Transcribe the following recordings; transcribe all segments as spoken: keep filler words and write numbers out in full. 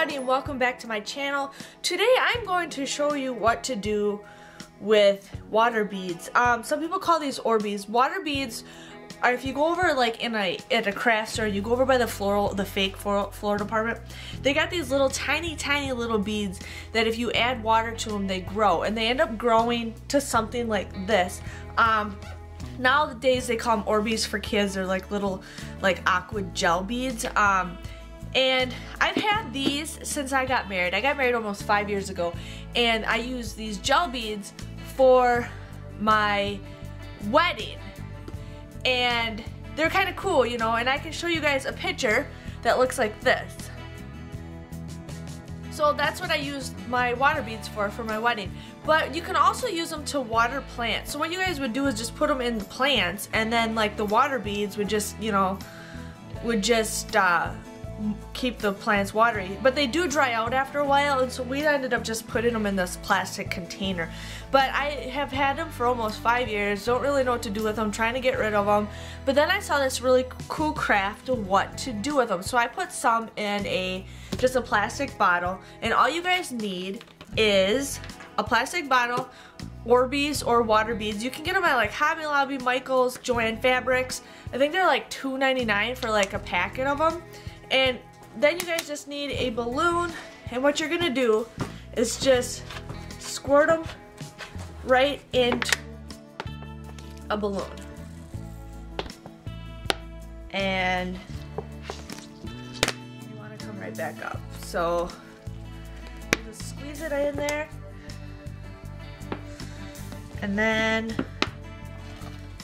everybody and welcome back to my channel. Today I'm going to show you what to do with water beads. Um, some people call these Orbeez. Water beads are, if you go over like in a at a craft store, you go over by the floral, the fake floral, floral department, they got these little tiny tiny little beads that if you add water to them they grow, and they end up growing to something like this. Um, nowadays they call them Orbeez for kids. They're like little like aqua gel beads. Um, And I've had these since I got married. I got married almost five years ago, and I used these gel beads for my wedding. And they're kind of cool, you know, and I can show you guys a picture that looks like this. So that's what I used my water beads for, for my wedding. But you can also use them to water plants. So what you guys would do is just put them in the plants, and then like the water beads would just, you know, would just, uh, keep the plants watery, but they do dry out after a while, and so we ended up just putting them in this plastic container. But I have had them for almost five years, don't really know what to do with them, trying to get rid of them, but then I saw this really cool craft of what to do with them. So I put some in a just a plastic bottle, and all you guys need is a plastic bottle, Orbeez or water beads. You can get them at like Hobby Lobby, Michaels, Joann Fabrics. I think they're like two ninety-nine for like a packet of them. And then you guys just need a balloon, and what you're gonna do is just squirt them right into a balloon. And you wanna come right back up. So just squeeze it in there. And then,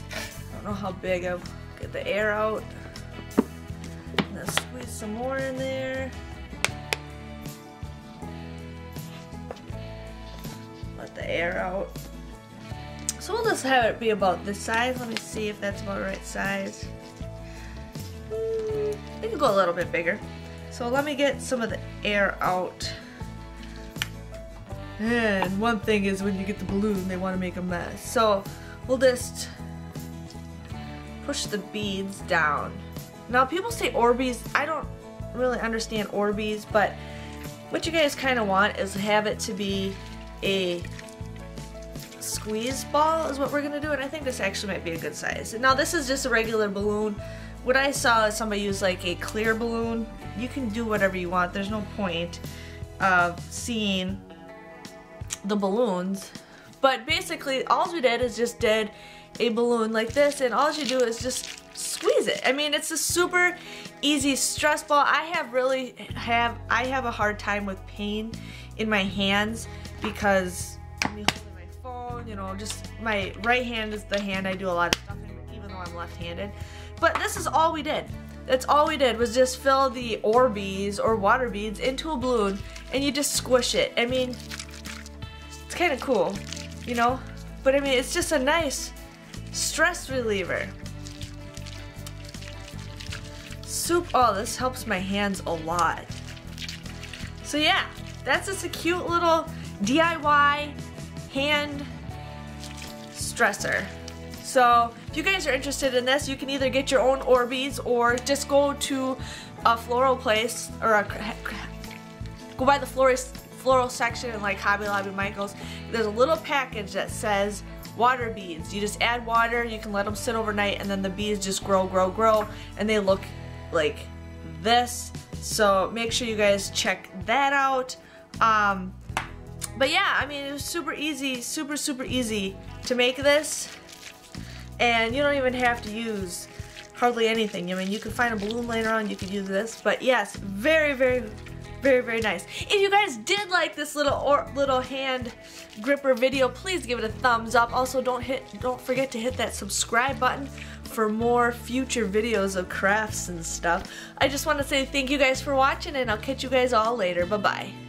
I don't know how big, I'll get the air out. Squeeze some more in there. Let the air out. So we'll just have it be about this size. Let me see if that's about the right size. It can go a little bit bigger. So let me get some of the air out. And one thing is when you get the balloon, they want to make a mess. So we'll just push the beads down. Now people say Orbeez, I don't really understand Orbeez, but what you guys kind of want is have it to be a squeeze ball is what we're going to do, and I think this actually might be a good size. Now this is just a regular balloon. What I saw is somebody use like a clear balloon. You can do whatever you want, there's no point of seeing the balloons. But basically all we did is just did a balloon like this, and all you do is just squeeze it. I mean, it's a super easy stress ball. I have really have I have a hard time with pain in my hands because me holding my phone, you know, just my right hand is the hand I do a lot of stuff in, even though I'm left-handed. But this is all we did. That's all we did was just fill the Orbeez or water beads into a balloon, and you just squish it. I mean, it's kind of cool, you know. But I mean, it's just a nice stress reliever. Soup. Oh, this helps my hands a lot. So yeah, that's just a cute little D I Y hand stressor. So if you guys are interested in this, you can either get your own Orbeez or just go to a floral place or a, go by the florist floral section in like Hobby Lobby, Michaels. There's a little package that says water beads. You just add water. You can let them sit overnight, and then the beads just grow, grow, grow, and they look like this. So make sure you guys check that out. Um, but yeah, I mean, it was super easy, super super easy to make this, and you don't even have to use hardly anything. I mean, you can find a balloon laying around, you could use this. But yes, very very very very nice. If you guys did like this little or, little hand gripper video, please give it a thumbs up. Also, don't hit don't forget to hit that subscribe button for more future videos of crafts and stuff. I just want to say thank you guys for watching, and I'll catch you guys all later. Bye bye.